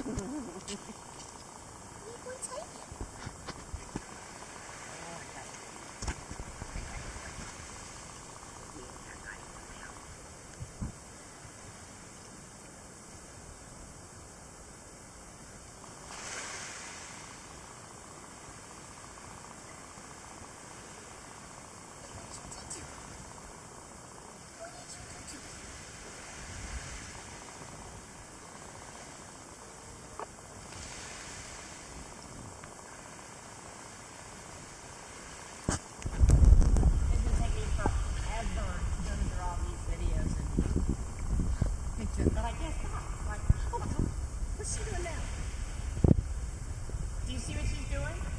What's she doing now? Do you see what she's doing?